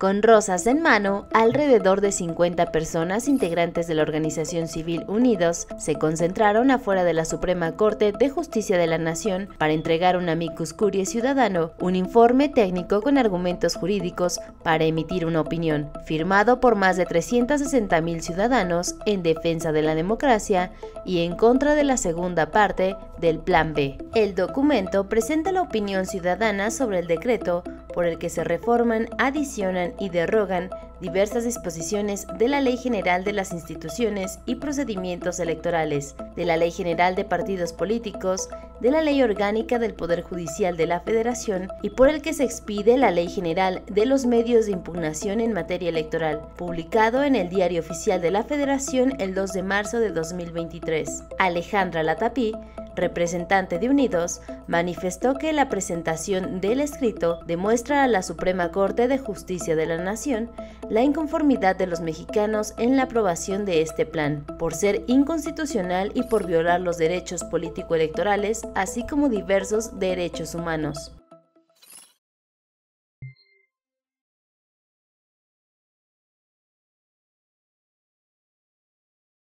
Con rosas en mano, alrededor de 50 personas integrantes de la organización civil Unidos se concentraron afuera de la Suprema Corte de Justicia de la Nación para entregar un amicus curiae ciudadano, un informe técnico con argumentos jurídicos para emitir una opinión, firmado por más de 360.000 ciudadanos en defensa de la democracia y en contra de la segunda parte del Plan B. El documento presenta la opinión ciudadana sobre el decreto por el que se reforman, adicionan y derrogan diversas disposiciones de la Ley General de las Instituciones y Procedimientos Electorales, de la Ley General de Partidos Políticos, de la Ley Orgánica del Poder Judicial de la Federación y por el que se expide la Ley General de los Medios de Impugnación en Materia Electoral, publicado en el Diario Oficial de la Federación el 2 de marzo de 2023. Alejandra Latapí, representante de Unidos, manifestó que la presentación del escrito demuestra a la Suprema Corte de Justicia de la Nación la inconformidad de los mexicanos en la aprobación de este plan, por ser inconstitucional y por violar los derechos político-electorales, así como diversos derechos humanos.